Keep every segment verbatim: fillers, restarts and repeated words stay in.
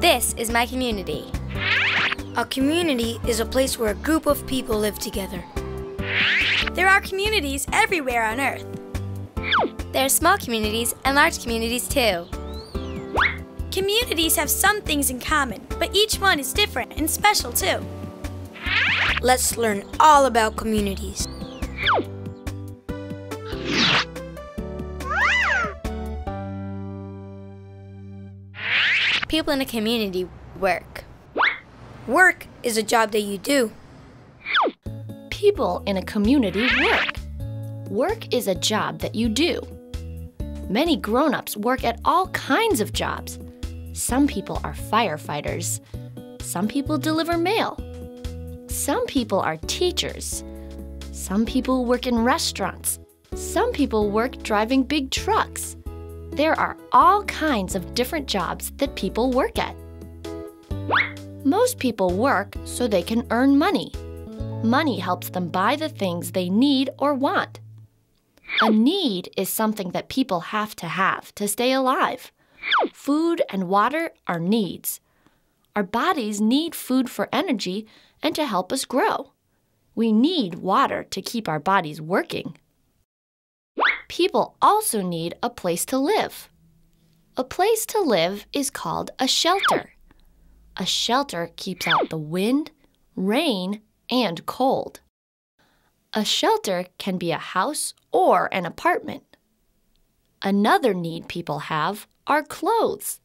This is my community. A community is a place where a group of people live together. There are communities everywhere on Earth. There are small communities and large communities too. Communities have some things in common, but each one is different and special too. Let's learn all about communities. People in a community work. Work is a job that you do. People in a community work. Work is a job that you do. Many grown-ups work at all kinds of jobs. Some people are firefighters. Some people deliver mail. Some people are teachers. Some people work in restaurants. Some people work driving big trucks. There are all kinds of different jobs that people work at. Most people work so they can earn money. Money helps them buy the things they need or want. A need is something that people have to have to stay alive. Food and water are needs. Our bodies need food for energy and to help us grow. We need water to keep our bodies working. People also need a place to live. A place to live is called a shelter. A shelter keeps out the wind, rain, and cold. A shelter can be a house or an apartment. Another need people have are clothes.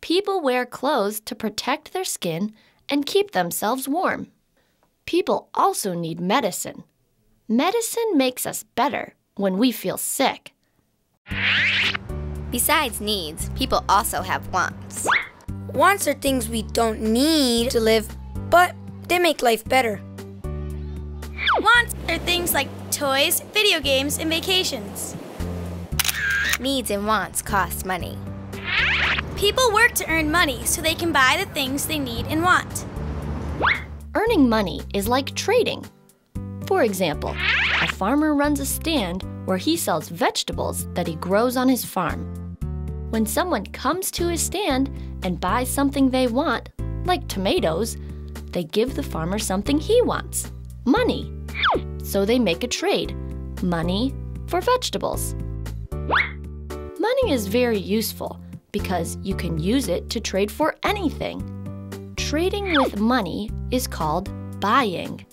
People wear clothes to protect their skin and keep themselves warm. People also need medicine. Medicine makes us better when we feel sick. Besides needs, people also have wants. Wants are things we don't need to live, but they make life better. Wants are things like toys, video games, and vacations. Needs and wants cost money. People work to earn money so they can buy the things they need and want. Earning money is like trading. For example, a farmer runs a stand where he sells vegetables that he grows on his farm. When someone comes to his stand and buys something they want, like tomatoes, they give the farmer something he wants, money. So they make a trade, money for vegetables. Money is very useful because you can use it to trade for anything. Trading with money is called buying.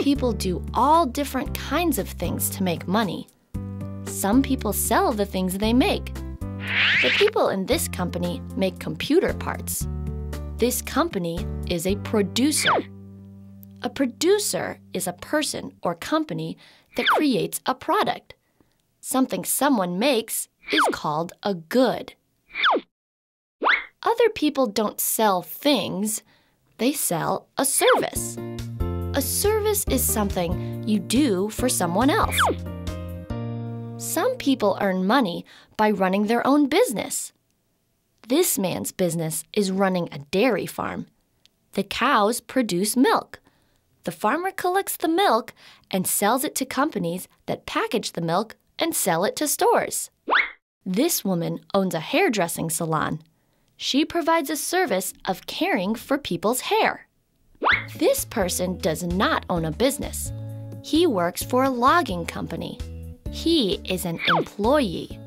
People do all different kinds of things to make money. Some people sell the things they make. The people in this company make computer parts. This company is a producer. A producer is a person or company that creates a product. Something someone makes is called a good. Other people don't sell things, they sell a service. A service is something you do for someone else. Some people earn money by running their own business. This man's business is running a dairy farm. The cows produce milk. The farmer collects the milk and sells it to companies that package the milk and sell it to stores. This woman owns a hairdressing salon. She provides a service of caring for people's hair. This person does not own a business. He works for a logging company. He is an employee.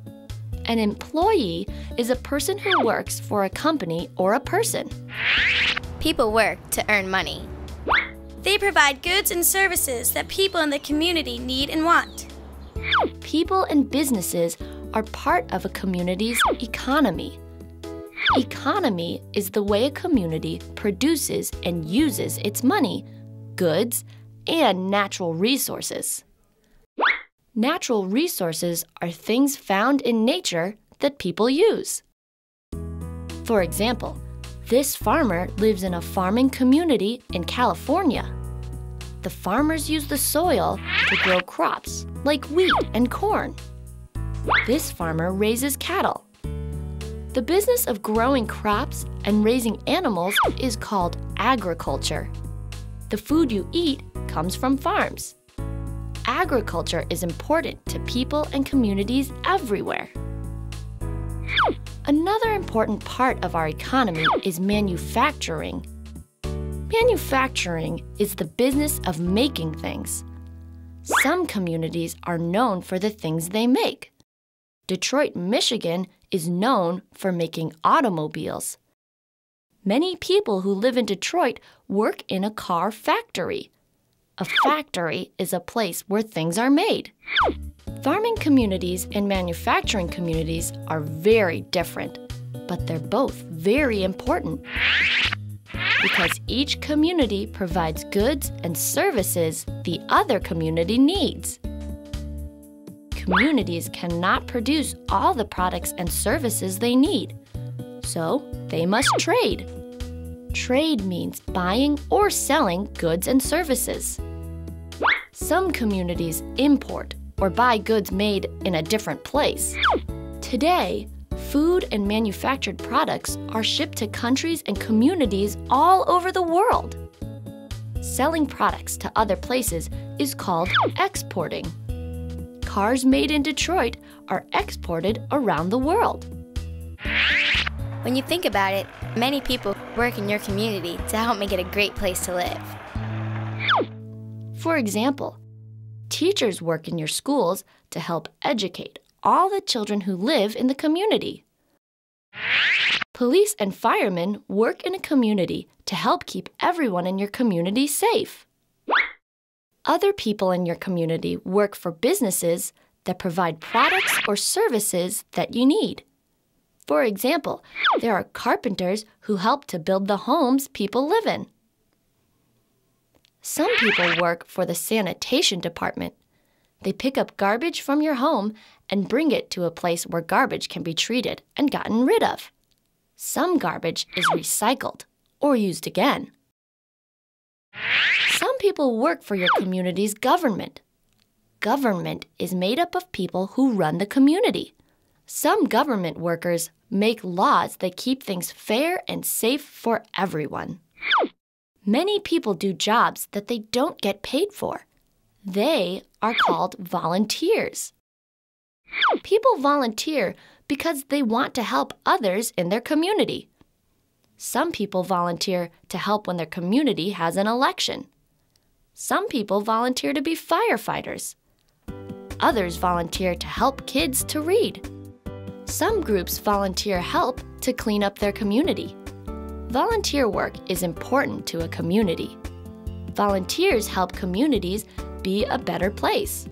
An employee is a person who works for a company or a person. People work to earn money. They provide goods and services that people in the community need and want. People and businesses are part of a community's economy. Economy is the way a community produces and uses its money, goods, and natural resources. Natural resources are things found in nature that people use. For example, this farmer lives in a farming community in California. The farmers use the soil to grow crops like wheat and corn. This farmer raises cattle. The business of growing crops and raising animals is called agriculture. The food you eat comes from farms. Agriculture is important to people and communities everywhere. Another important part of our economy is manufacturing. Manufacturing is the business of making things. Some communities are known for the things they make. Detroit, Michigan is known for making automobiles. Many people who live in Detroit work in a car factory. A factory is a place where things are made. Farming communities and manufacturing communities are very different, but they're both very important because each community provides goods and services the other community needs. Communities cannot produce all the products and services they need, so they must trade. Trade means buying or selling goods and services. Some communities import or buy goods made in a different place. Today, food and manufactured products are shipped to countries and communities all over the world. Selling products to other places is called exporting. Cars made in Detroit are exported around the world. When you think about it, many people work in your community to help make it a great place to live. For example, teachers work in your schools to help educate all the children who live in the community. Police and firemen work in a community to help keep everyone in your community safe. Other people in your community work for businesses that provide products or services that you need. For example, there are carpenters who help to build the homes people live in. Some people work for the sanitation department. They pick up garbage from your home and bring it to a place where garbage can be treated and gotten rid of. Some garbage is recycled or used again. Some people work for your community's government. Government is made up of people who run the community. Some government workers make laws that keep things fair and safe for everyone. Many people do jobs that they don't get paid for. They are called volunteers. People volunteer because they want to help others in their community. Some people volunteer to help when their community has an election. Some people volunteer to be firefighters. Others volunteer to help kids to read. Some groups volunteer help to clean up their community. Volunteer work is important to a community. Volunteers help communities be a better place.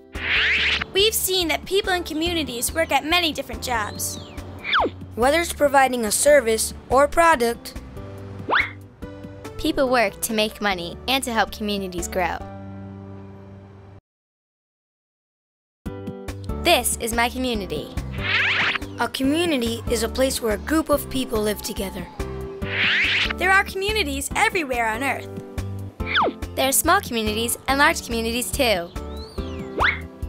We've seen that people in communities work at many different jobs. Whether it's providing a service or product, people work to make money and to help communities grow. This is my community. A community is a place where a group of people live together. There are communities everywhere on Earth. There are small communities and large communities too.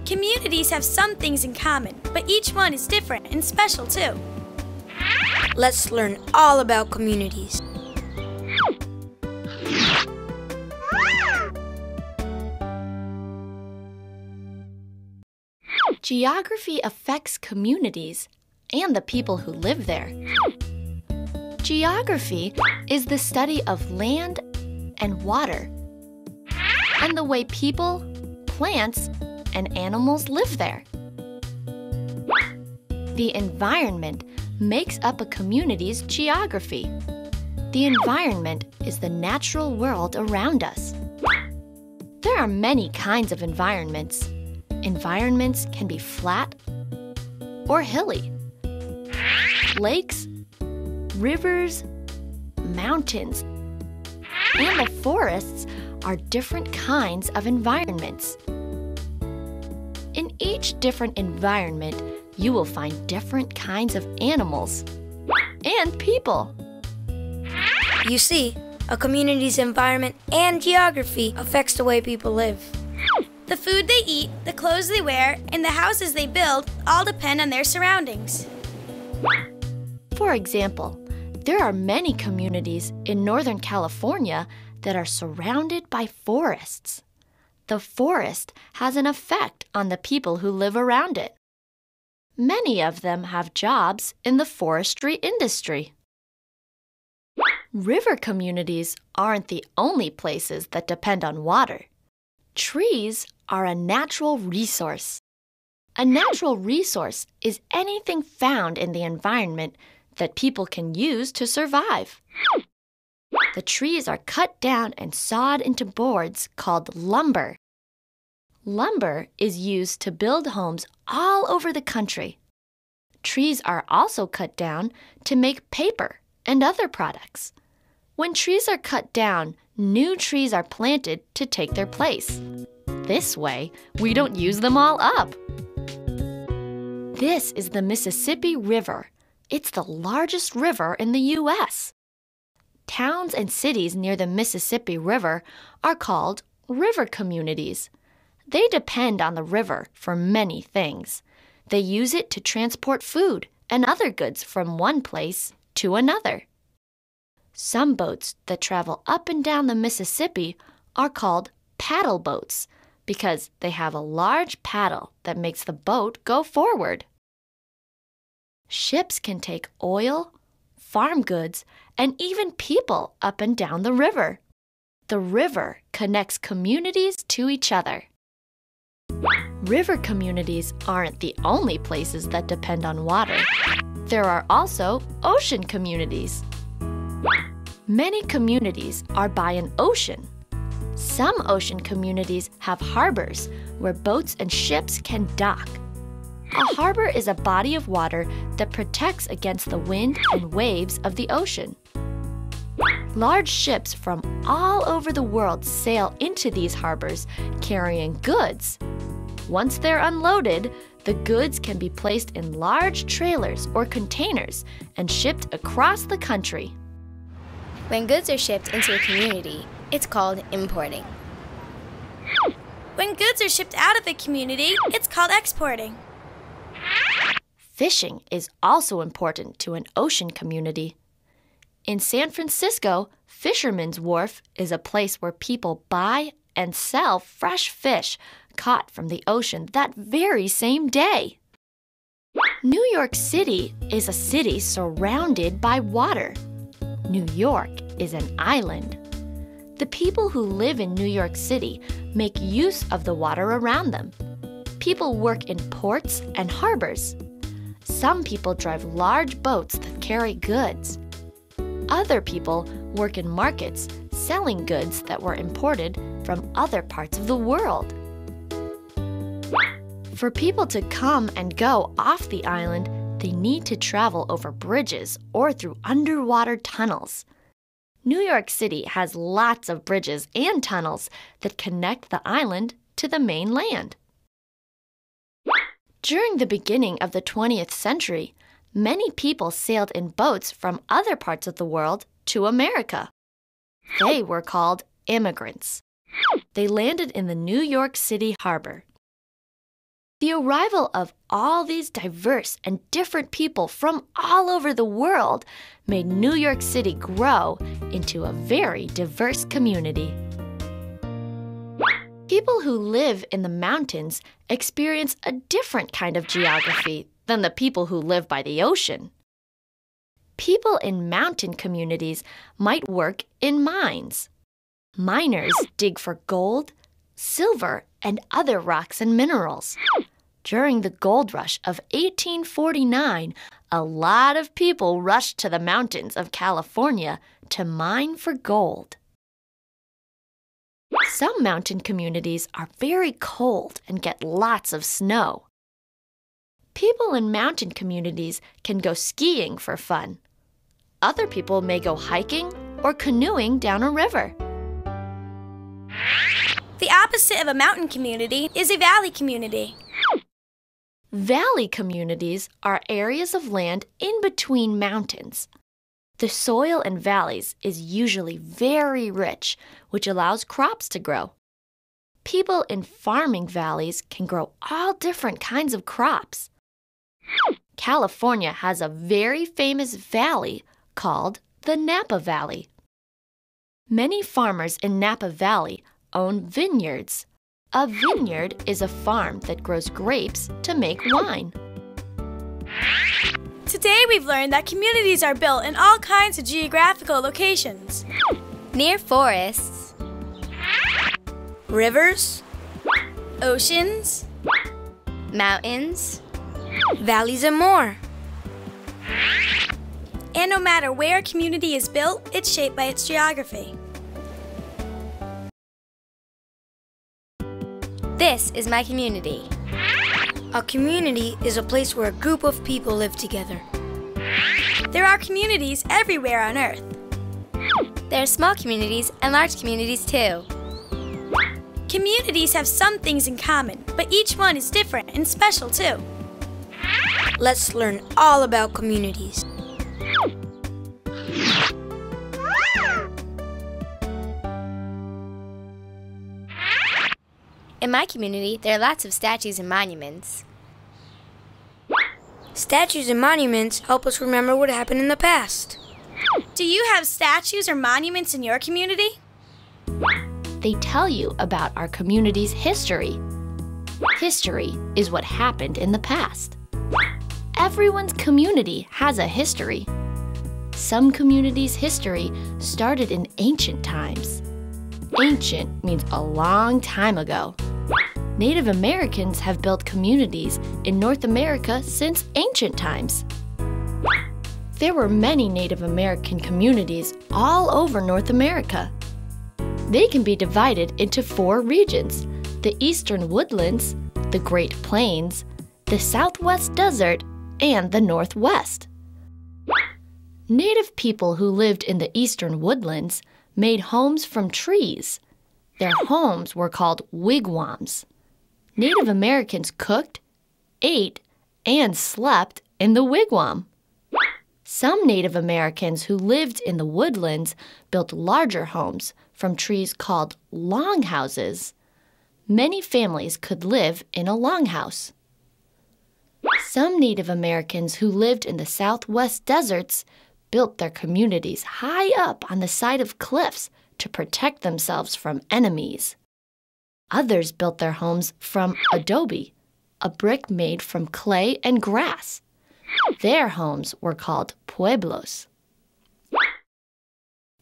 Communities have some things in common, but each one is different and special too. Let's learn all about communities. Geography affects communities and the people who live there. Geography is the study of land and water and the way people, plants, and animals live there. The environment makes up a community's geography. The environment is the natural world around us. There are many kinds of environments. Environments can be flat or hilly. Lakes, rivers, mountains, and the forests are different kinds of environments. In each different environment, you will find different kinds of animals and people. You see, a community's environment and geography affects the way people live. The food they eat, the clothes they wear, and the houses they build all depend on their surroundings. For example, there are many communities in Northern California that are surrounded by forests. The forest has an effect on the people who live around it. Many of them have jobs in the forestry industry. River communities aren't the only places that depend on water. Trees are a natural resource. A natural resource is anything found in the environment that people can use to survive. The trees are cut down and sawed into boards called lumber. Lumber is used to build homes all over the country. Trees are also cut down to make paper and other products. When trees are cut down, new trees are planted to take their place. This way, we don't use them all up. This is the Mississippi River. It's the largest river in the U S Towns and cities near the Mississippi River are called river communities. They depend on the river for many things. They use it to transport food and other goods from one place to another. Some boats that travel up and down the Mississippi are called paddle boats because they have a large paddle that makes the boat go forward. Ships can take oil, farm goods, and even people up and down the river. The river connects communities to each other. River communities aren't the only places that depend on water. There are also ocean communities. Many communities are by an ocean. Some ocean communities have harbors where boats and ships can dock. A harbor is a body of water that protects against the wind and waves of the ocean. Large ships from all over the world sail into these harbors carrying goods. Once they're unloaded, the goods can be placed in large trailers or containers and shipped across the country. When goods are shipped into a community, it's called importing. When goods are shipped out of a community, it's called exporting. Fishing is also important to an ocean community. In San Francisco, Fisherman's Wharf is a place where people buy and sell fresh fish caught from the ocean that very same day. New York City is a city surrounded by water. New York is an island. The people who live in New York City make use of the water around them. People work in ports and harbors. Some people drive large boats that carry goods. Other people work in markets selling goods that were imported from other parts of the world. For people to come and go off the island, they need to travel over bridges or through underwater tunnels. New York City has lots of bridges and tunnels that connect the island to the mainland. During the beginning of the twentieth century, many people sailed in boats from other parts of the world to America. They were called immigrants. They landed in the New York City harbor. The arrival of all these diverse and different people from all over the world made New York City grow into a very diverse community. People who live in the mountains experience a different kind of geography than the people who live by the ocean. People in mountain communities might work in mines. Miners dig for gold, silver, and other rocks and minerals. During the gold rush of eighteen forty-nine, a lot of people rushed to the mountains of California to mine for gold. Some mountain communities are very cold and get lots of snow. People in mountain communities can go skiing for fun. Other people may go hiking or canoeing down a river. The opposite of a mountain community is a valley community. Valley communities are areas of land in between mountains. The soil in valleys is usually very rich, which allows crops to grow. People in farming valleys can grow all different kinds of crops. California has a very famous valley called the Napa Valley. Many farmers in Napa Valley own vineyards. A vineyard is a farm that grows grapes to make wine. Today we've learned that communities are built in all kinds of geographical locations. Near forests, rivers, oceans, mountains, valleys and more. And no matter where a community is built, it's shaped by its geography. This is my community. A community is a place where a group of people live together. There are communities everywhere on Earth. There are small communities and large communities too. Communities have some things in common, but each one is different and special too. Let's learn all about communities. In my community, there are lots of statues and monuments. Statues and monuments help us remember what happened in the past. Do you have statues or monuments in your community? They tell you about our community's history. History is what happened in the past. Everyone's community has a history. Some communities' history started in ancient times. Ancient means a long time ago. Native Americans have built communities in North America since ancient times. There were many Native American communities all over North America. They can be divided into four regions: the Eastern Woodlands, the Great Plains, the Southwest Desert, and the Northwest. Native people who lived in the Eastern Woodlands made homes from trees. Their homes were called wigwams. Native Americans cooked, ate, and slept in the wigwam. Some Native Americans who lived in the woodlands built larger homes from trees called longhouses. Many families could live in a longhouse. Some Native Americans who lived in the Southwest deserts built their communities high up on the side of cliffs to protect themselves from enemies. Others built their homes from adobe, a brick made from clay and grass. Their homes were called pueblos.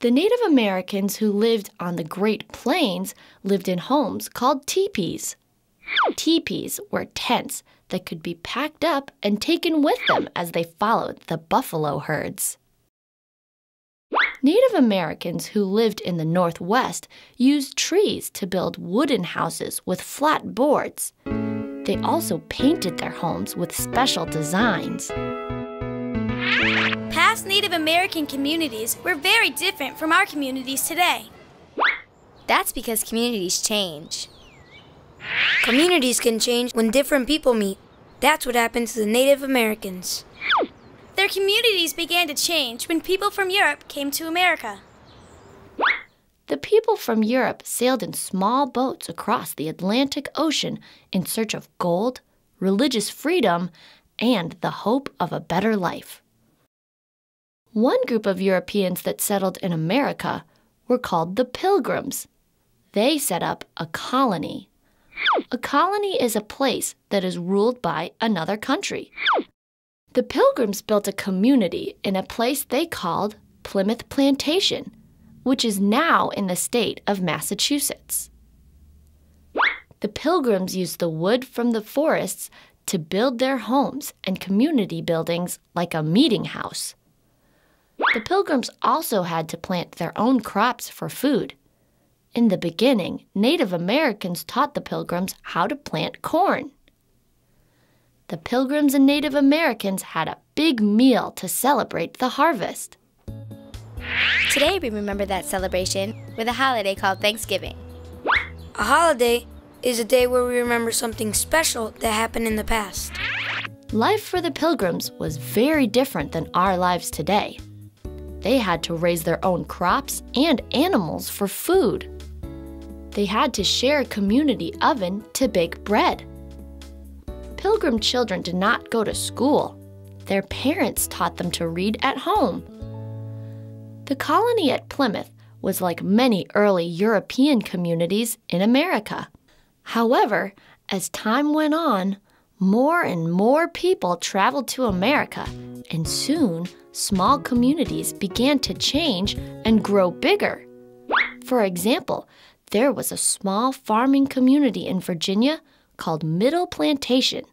The Native Americans who lived on the Great Plains lived in homes called teepees. Teepees were tents that could be packed up and taken with them as they followed the buffalo herds. Native Americans who lived in the Northwest used trees to build wooden houses with flat boards. They also painted their homes with special designs. Past Native American communities were very different from our communities today. That's because communities change. Communities can change when different people meet. That's what happened to the Native Americans. Their communities began to change when people from Europe came to America. The people from Europe sailed in small boats across the Atlantic Ocean in search of gold, religious freedom, and the hope of a better life. One group of Europeans that settled in America were called the Pilgrims. They set up a colony. A colony is a place that is ruled by another country. The Pilgrims built a community in a place they called Plymouth Plantation, which is now in the state of Massachusetts. The Pilgrims used the wood from the forests to build their homes and community buildings like a meeting house. The Pilgrims also had to plant their own crops for food. In the beginning, Native Americans taught the Pilgrims how to plant corn. The Pilgrims and Native Americans had a big meal to celebrate the harvest. Today we remember that celebration with a holiday called Thanksgiving. A holiday is a day where we remember something special that happened in the past. Life for the Pilgrims was very different than our lives today. They had to raise their own crops and animals for food. They had to share a community oven to bake bread. Pilgrim children did not go to school. Their parents taught them to read at home. The colony at Plymouth was like many early European communities in America. However, as time went on, More and more people traveled to America, and soon small communities began to change and grow bigger. For example, there was a small farming community in Virginia called Middle Plantation.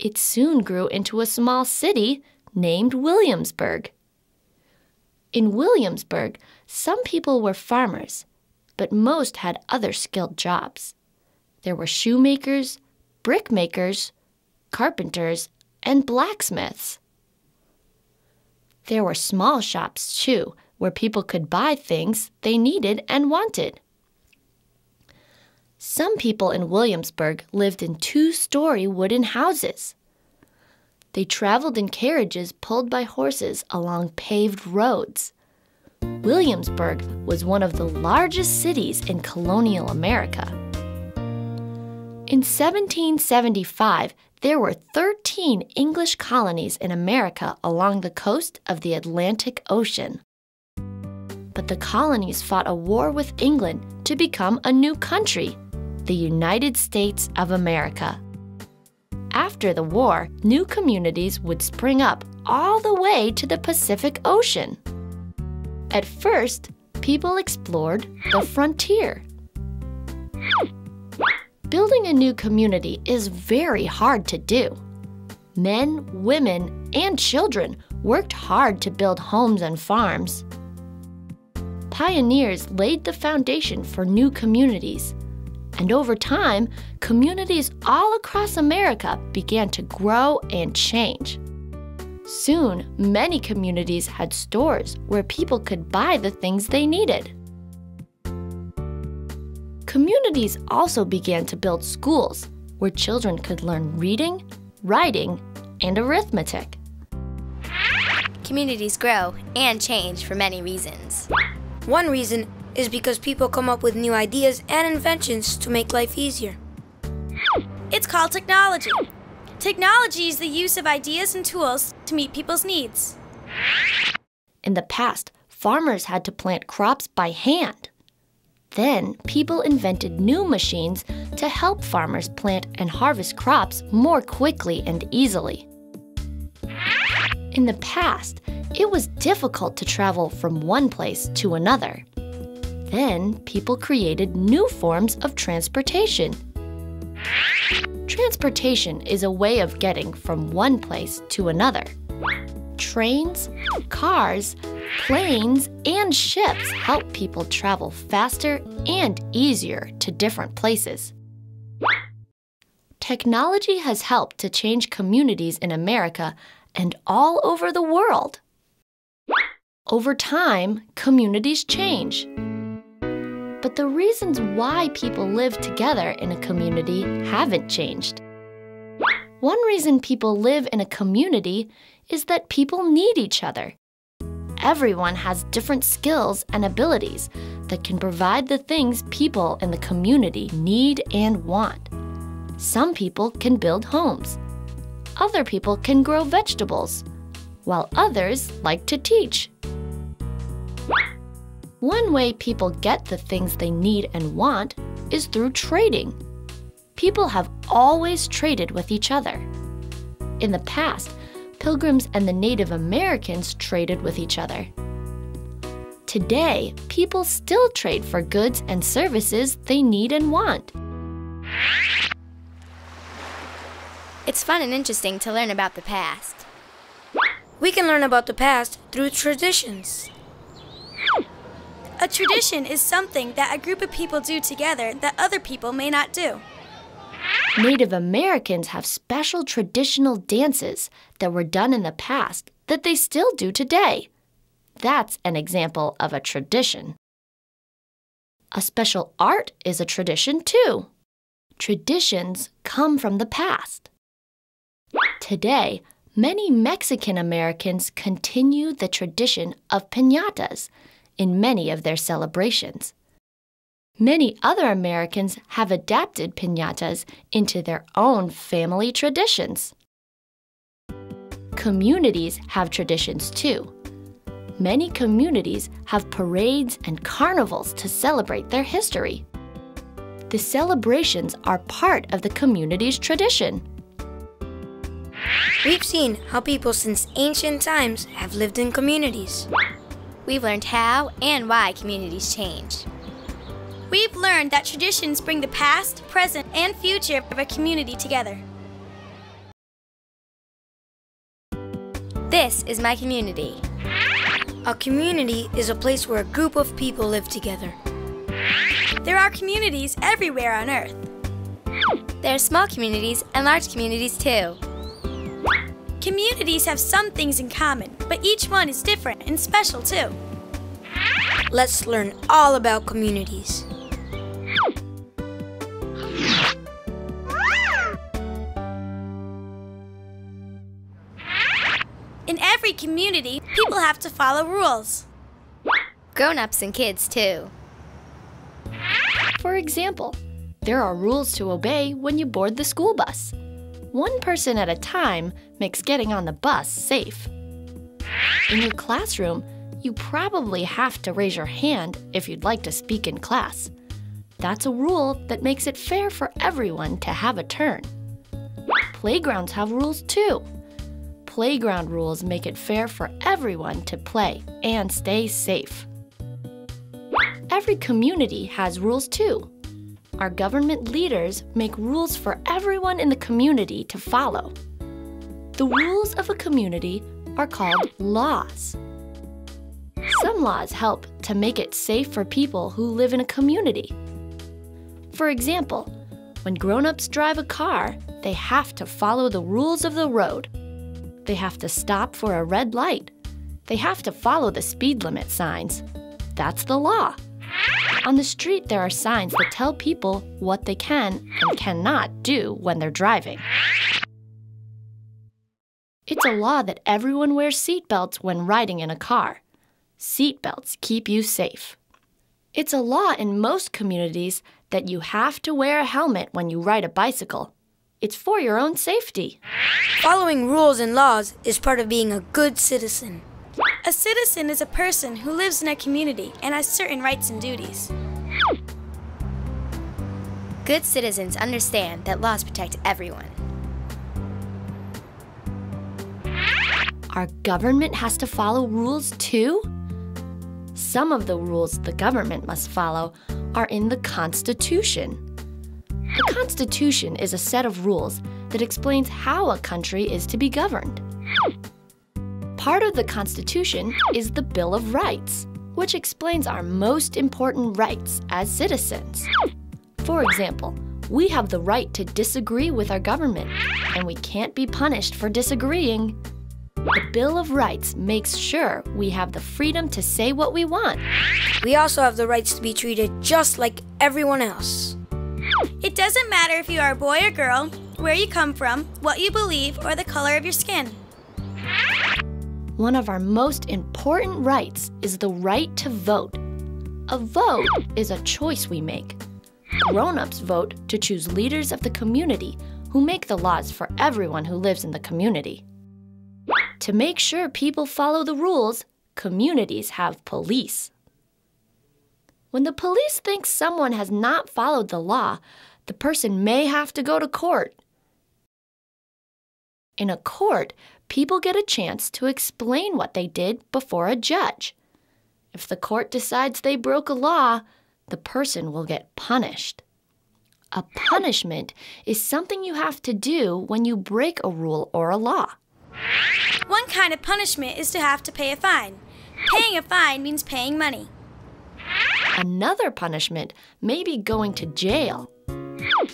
It soon grew into a small city named Williamsburg. In Williamsburg, some people were farmers, but most had other skilled jobs. There were shoemakers, brickmakers, carpenters, and blacksmiths. There were small shops, too, where people could buy things they needed and wanted. Some people in Williamsburg lived in two-story wooden houses. They traveled in carriages pulled by horses along paved roads. Williamsburg was one of the largest cities in colonial America. In seventeen seventy-five, there were thirteen English colonies in America along the coast of the Atlantic Ocean. But the colonies fought a war with England to become a new country, the United States of America. After the war, new communities would spring up all the way to the Pacific Ocean. At first, people explored the frontier. Building a new community is very hard to do. Men, women, and children worked hard to build homes and farms. Pioneers laid the foundation for new communities. And over time, communities all across America began to grow and change. Soon, many communities had stores where people could buy the things they needed. Communities also began to build schools where children could learn reading, writing, and arithmetic. Communities grow and change for many reasons. One reason is because people come up with new ideas and inventions to make life easier. It's called technology. Technology is the use of ideas and tools to meet people's needs. In the past, farmers had to plant crops by hand. Then, people invented new machines to help farmers plant and harvest crops more quickly and easily. In the past, it was difficult to travel from one place to another. Then, people created new forms of transportation. Transportation is a way of getting from one place to another. Trains, cars, planes, and ships help people travel faster and easier to different places. Technology has helped to change communities in America and all over the world. Over time, communities change. But the reasons why people live together in a community haven't changed. One reason people live in a community is that people need each other. Everyone has different skills and abilities that can provide the things people in the community need and want. Some people can build homes. Other people can grow vegetables, while others like to teach. One way people get the things they need and want is through trading. People have always traded with each other. In the past, Pilgrims and the Native Americans traded with each other. Today, people still trade for goods and services they need and want. It's fun and interesting to learn about the past. We can learn about the past through traditions. A tradition is something that a group of people do together that other people may not do. Native Americans have special traditional dances that were done in the past that they still do today. That's an example of a tradition. A special art is a tradition, too. Traditions come from the past. Today, many Mexican Americans continue the tradition of piñatas in many of their celebrations. Many other Americans have adapted piñatas into their own family traditions. Communities have traditions too. Many communities have parades and carnivals to celebrate their history. The celebrations are part of the community's tradition. We've seen how people since ancient times have lived in communities. We've learned how and why communities change. We've learned that traditions bring the past, present, and future of a community together. This is my community. A community is a place where a group of people live together. There are communities everywhere on Earth. There are small communities and large communities too. Communities have some things in common, but each one is different and special too. Let's learn all about communities. In every community, people have to follow rules. Grown-ups and kids too. For example, there are rules to obey when you board the school bus. One person at a time makes getting on the bus safe. In your classroom, you probably have to raise your hand if you'd like to speak in class. That's a rule that makes it fair for everyone to have a turn. Playgrounds have rules too. Playground rules make it fair for everyone to play and stay safe. Every community has rules too. Our government leaders make rules for everyone in the community to follow. The rules of a community are called laws. Some laws help to make it safe for people who live in a community. For example, when grown-ups drive a car, they have to follow the rules of the road. They have to stop for a red light. They have to follow the speed limit signs. That's the law. On the street, there are signs that tell people what they can and cannot do when they're driving. It's a law that everyone wears seatbelts when riding in a car. Seatbelts keep you safe. It's a law in most communities that you have to wear a helmet when you ride a bicycle. It's for your own safety. Following rules and laws is part of being a good citizen. A citizen is a person who lives in a community and has certain rights and duties. Good citizens understand that laws protect everyone. Our government has to follow rules too? Some of the rules the government must follow are in the Constitution. The Constitution is a set of rules that explains how a country is to be governed. Part of the Constitution is the Bill of Rights, which explains our most important rights as citizens. For example, we have the right to disagree with our government, and we can't be punished for disagreeing. The Bill of Rights makes sure we have the freedom to say what we want. We also have the rights to be treated just like everyone else. It doesn't matter if you are a boy or girl, where you come from, what you believe, or the color of your skin. One of our most important rights is the right to vote. A vote is a choice we make. Grown-ups vote to choose leaders of the community who make the laws for everyone who lives in the community. To make sure people follow the rules, communities have police. When the police think someone has not followed the law, the person may have to go to court. In a court, people get a chance to explain what they did before a judge. If the court decides they broke a law, the person will get punished. A punishment is something you have to do when you break a rule or a law. One kind of punishment is to have to pay a fine. Paying a fine means paying money. Another punishment may be going to jail.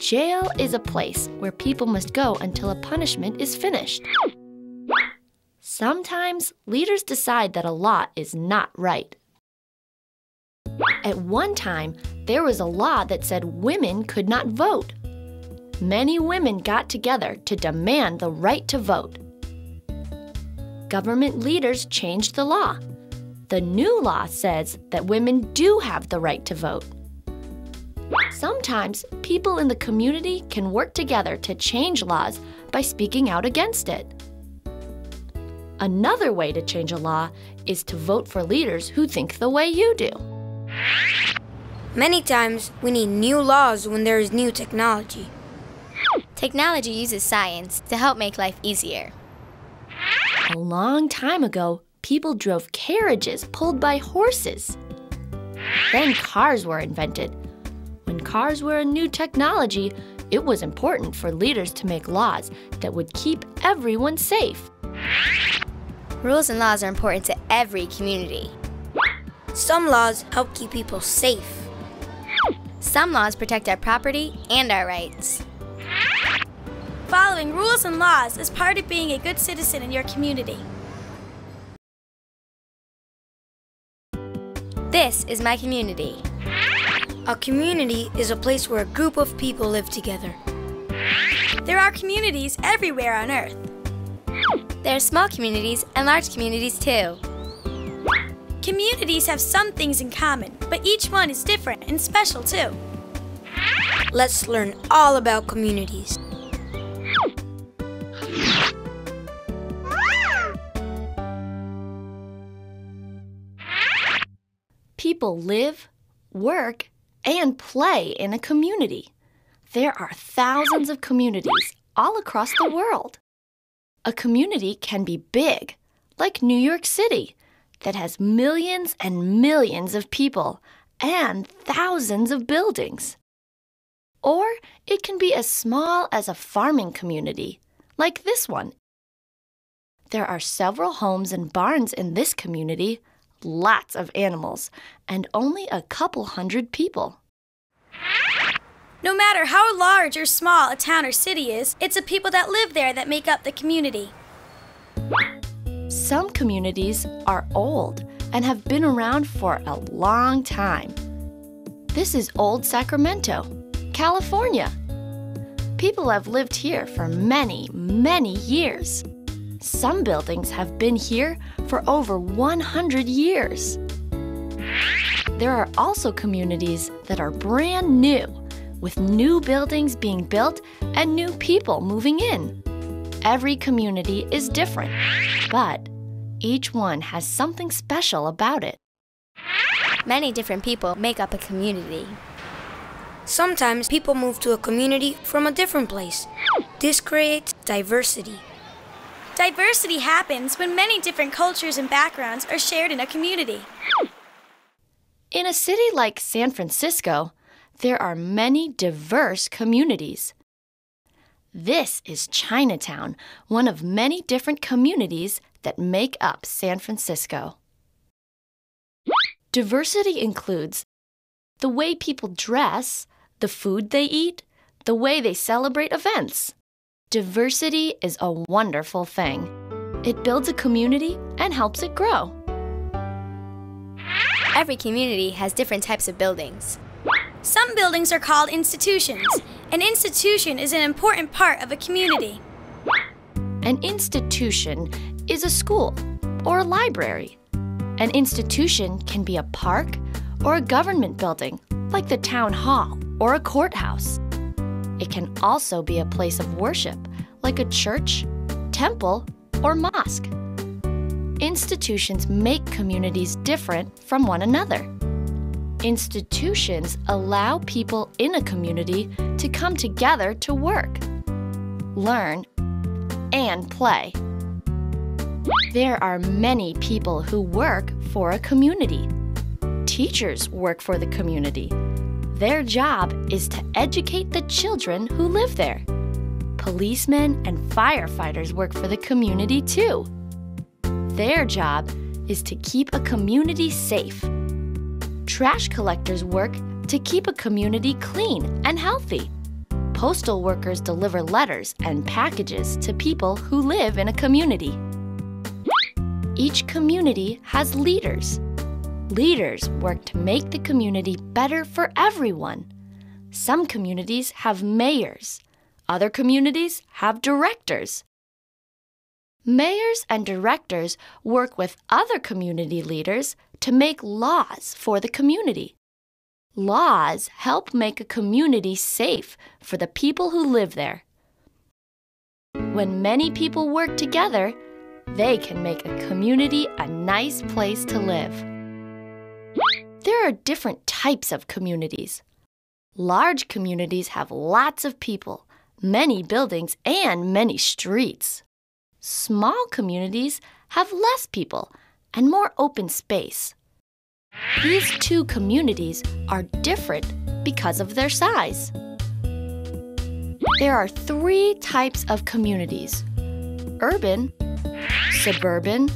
Jail is a place where people must go until a punishment is finished. Sometimes, leaders decide that a law is not right. At one time, there was a law that said women could not vote. Many women got together to demand the right to vote. Government leaders changed the law. The new law says that women do have the right to vote. Sometimes, people in the community can work together to change laws by speaking out against it. Another way to change a law is to vote for leaders who think the way you do. Many times, we need new laws when there is new technology. Technology uses science to help make life easier. A long time ago, people drove carriages pulled by horses. Then cars were invented. When cars were a new technology, it was important for leaders to make laws that would keep everyone safe. Rules and laws are important to every community. Some laws help keep people safe. Some laws protect our property and our rights. Following rules and laws is part of being a good citizen in your community. This is my community. A community is a place where a group of people live together. There are communities everywhere on Earth. There are small communities and large communities too. Communities have some things in common, but each one is different and special too. Let's learn all about communities. People live, work, and play in a community. There are thousands of communities all across the world. A community can be big, like New York City, that has millions and millions of people and thousands of buildings. Or it can be as small as a farming community, like this one. There are several homes and barns in this community, lots of animals, and only a couple hundred people. No matter how large or small a town or city is, it's the people that live there that make up the community. Some communities are old and have been around for a long time. This is Old Sacramento, California. People have lived here for many, many years. Some buildings have been here for over one hundred years. There are also communities that are brand new, with new buildings being built and new people moving in. Every community is different, but each one has something special about it. Many different people make up a community. Sometimes people move to a community from a different place. This creates diversity. Diversity happens when many different cultures and backgrounds are shared in a community. In a city like San Francisco, there are many diverse communities. This is Chinatown, one of many different communities that make up San Francisco. Diversity includes the way people dress, the food they eat, the way they celebrate events. Diversity is a wonderful thing. It builds a community and helps it grow. Every community has different types of buildings. Some buildings are called institutions. An institution is an important part of a community. An institution is a school or a library. An institution can be a park or a government building, like the town hall or a courthouse. It can also be a place of worship, like a church, temple, or mosque. Institutions make communities different from one another. Institutions allow people in a community to come together to work, learn, and play. There are many people who work for a community. Teachers work for the community. Their job is to educate the children who live there. Policemen and firefighters work for the community too. Their job is to keep a community safe. Trash collectors work to keep a community clean and healthy. Postal workers deliver letters and packages to people who live in a community. Each community has leaders. Leaders work to make the community better for everyone. Some communities have mayors. Other communities have directors. Mayors and directors work with other community leaders to make laws for the community. Laws help make a community safe for the people who live there. When many people work together, they can make a community a nice place to live. There are different types of communities. Large communities have lots of people, many buildings, and many streets. small communities have less people and more open space. These two communities are different because of their size. There are three types of communities: urban, suburban,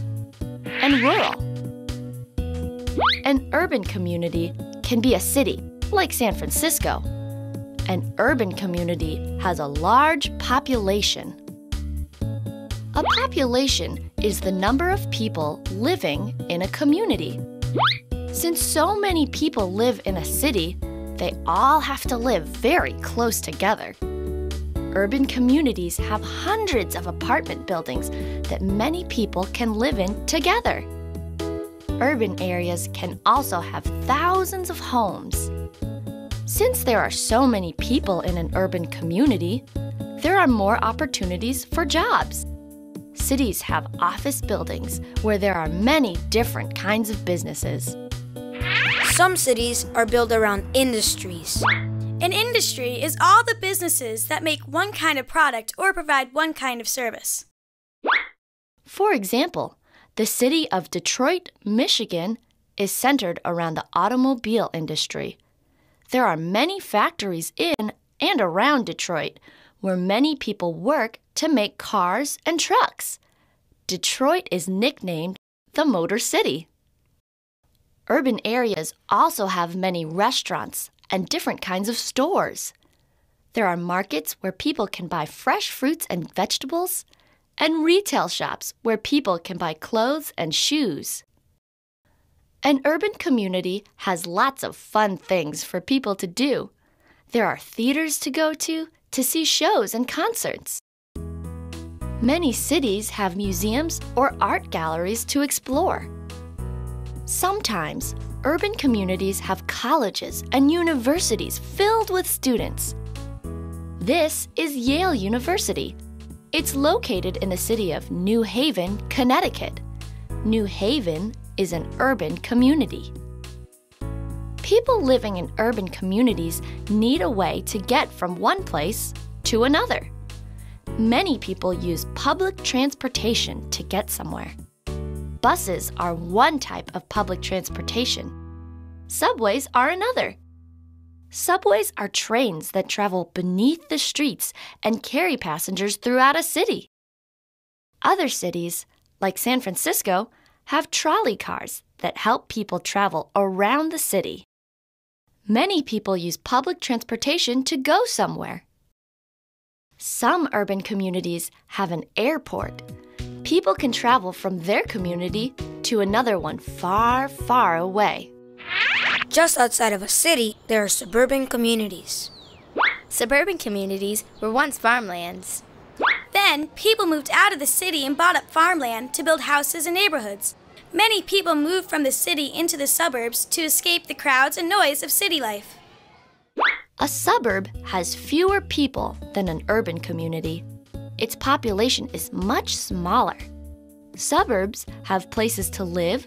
and rural. An urban community can be a city, like San Francisco. An urban community has a large population. A population is the number of people living in a community. Since so many people live in a city, they all have to live very close together. Urban communities have hundreds of apartment buildings that many people can live in together. Urban areas can also have thousands of homes. Since there are so many people in an urban community, there are more opportunities for jobs. Cities have office buildings where there are many different kinds of businesses. Some cities are built around industries. An industry is all the businesses that make one kind of product or provide one kind of service. For example, the city of Detroit, Michigan, is centered around the automobile industry. There are many factories in and around Detroit, where many people work to make cars and trucks. Detroit is nicknamed the Motor City. Urban areas also have many restaurants and different kinds of stores. There are markets where people can buy fresh fruits and vegetables, and retail shops where people can buy clothes and shoes. An urban community has lots of fun things for people to do. There are theaters to go to, to see shows and concerts. Many cities have museums or art galleries to explore. Sometimes, urban communities have colleges and universities filled with students. This is Yale University. It's located in the city of New Haven, Connecticut. New Haven is an urban community. People living in urban communities need a way to get from one place to another. Many people use public transportation to get somewhere. Buses are one type of public transportation. Subways are another. Subways are trains that travel beneath the streets and carry passengers throughout a city. Other cities, like San Francisco, have trolley cars that help people travel around the city. Many people use public transportation to go somewhere. Some urban communities have an airport. People can travel from their community to another one far, far away. Just outside of a city, there are suburban communities. Suburban communities were once farmlands. Then, people moved out of the city and bought up farmland to build houses and neighborhoods. Many people moved from the city into the suburbs to escape the crowds and noise of city life. A suburb has fewer people than an urban community. Its population is much smaller. Suburbs have places to live,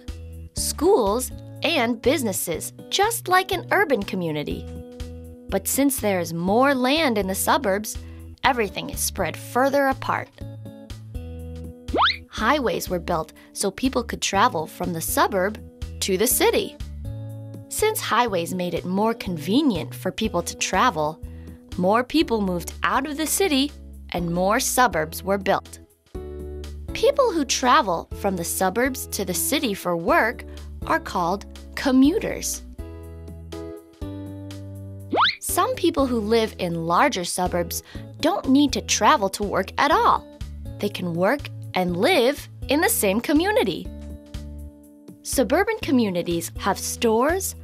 schools, and businesses, just like an urban community. But since there is more land in the suburbs, everything is spread further apart. Highways were built so people could travel from the suburb to the city. Since highways made it more convenient for people to travel, more people moved out of the city and more suburbs were built. People who travel from the suburbs to the city for work are called commuters. Some people who live in larger suburbs don't need to travel to work at all. They can work and live in the same community. Suburban communities have stores,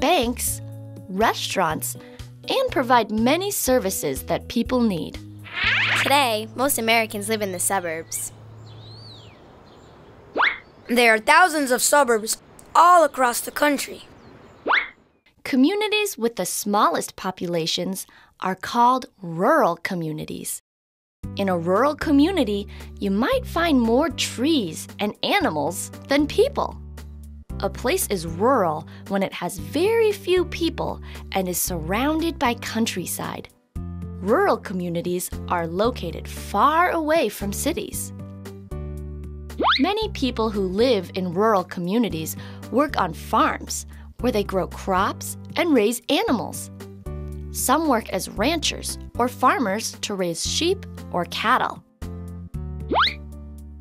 banks, restaurants, and provide many services that people need. Today, most Americans live in the suburbs. There are thousands of suburbs all across the country. Communities with the smallest populations are called rural communities. In a rural community, you might find more trees and animals than people. A place is rural when it has very few people and is surrounded by countryside. Rural communities are located far away from cities. Many people who live in rural communities work on farms where they grow crops and raise animals. Some work as ranchers or farmers to raise sheep or cattle.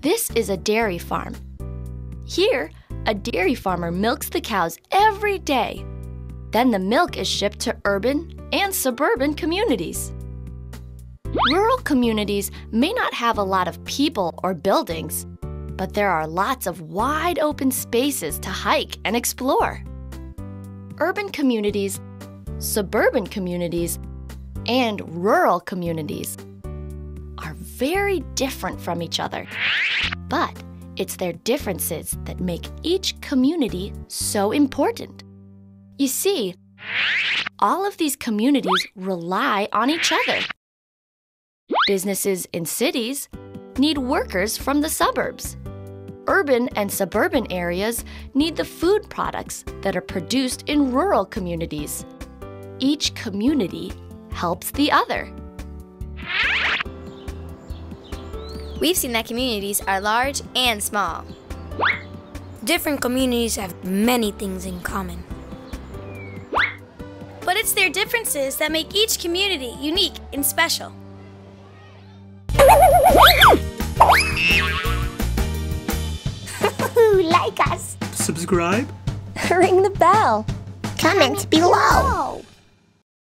This is a dairy farm. Here, a dairy farmer milks the cows every day. Then the milk is shipped to urban and suburban communities. Rural communities may not have a lot of people or buildings, but there are lots of wide open spaces to hike and explore. Urban communities, suburban communities, and rural communities are very different from each other. But it's their differences that make each community so important. You see, all of these communities rely on each other. Businesses in cities need workers from the suburbs. Urban and suburban areas need the food products that are produced in rural communities. Each community helps the other. We've seen that communities are large and small. Different communities have many things in common. But it's their differences that make each community unique and special. Like us. Subscribe. Ring the bell. Comment, Comment below. below.